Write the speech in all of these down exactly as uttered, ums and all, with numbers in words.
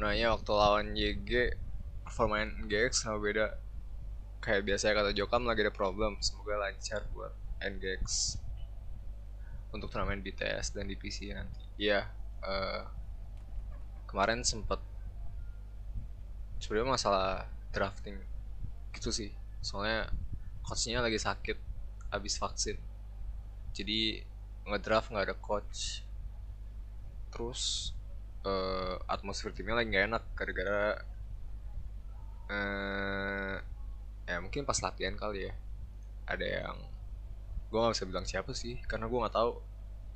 nanya waktu lawan Y G performa N G X sama beda. Kayak biasanya kata Jokam lagi ada problem. Semoga lancar buat N G X untuk turnamen B T S dan D P C nanti. Iya, uh, kemarin sempet sebenarnya masalah drafting gitu sih. Soalnya coachnya lagi sakit abis vaksin, jadi ngedraft nggak ada coach. Terus uh, atmosfer timnya lagi nggak enak gara-gara uh, ya mungkin pas latihan kali ya ada yang gue nggak bisa bilang siapa sih, karena gue nggak tahu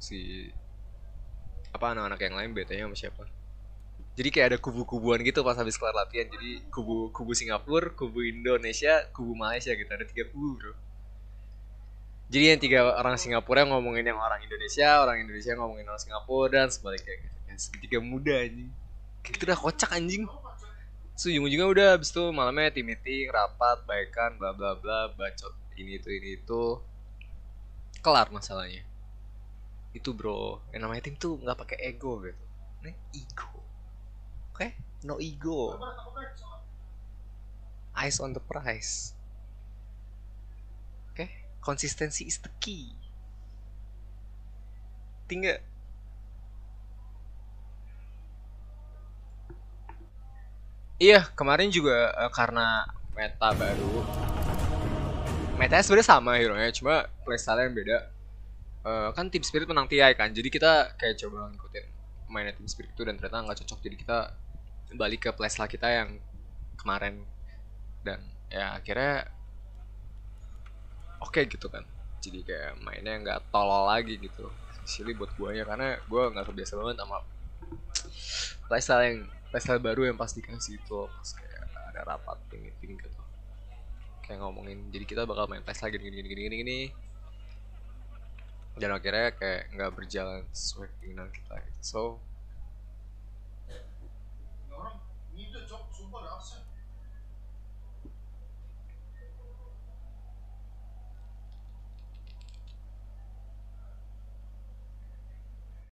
si apa anak-anak yang lain betanya sama siapa. Jadi kayak ada kubu-kubuan gitu pas habis kelar latihan. Jadi kubu kubu Singapura, kubu Indonesia, kubu Malaysia gitu, ada tiga kubu bro. Jadi yang tiga orang Singapura yang ngomongin yang orang Indonesia, orang Indonesia yang ngomongin orang Singapura, dan sebaliknya gitu. Ya, segitiga muda anjing, kayak gitu udah kocak anjing. So ujung-ujungnya udah abis itu malamnya tim meeting, rapat, baikan, bla bla bla, bacot ini itu ini itu. Kelar masalahnya itu bro, yang namanya tim tuh nggak pakai ego gitu. Ini ego, oke? Okay? No ego, eyes on the prize, oke? Okay? Konsistensi is the key. Tinggal iya kemarin juga uh, karena meta baru. Metanya sebenarnya sama hero nya, cuma playstyle yang beda. Uh, kan Tim Spirit menang T I kan, jadi kita kayak coba ngikutin mainnya Tim Spirit itu dan ternyata nggak cocok, jadi kita balik ke playstyle kita yang kemarin dan ya akhirnya oke okay gitu kan. Jadi kayak mainnya nggak tolol lagi gitu, silih buat gue ya karena gue nggak terbiasa banget sama playstyle yang playstyle baru yang pas dikasih itu pas kayak ada rapat meeting gitu. Kayak ngomongin, jadi kita bakal main tes lagi gini gini gini gini gini. Dan akhirnya kayak nggak berjalan sesuai keinginan kita gitu. So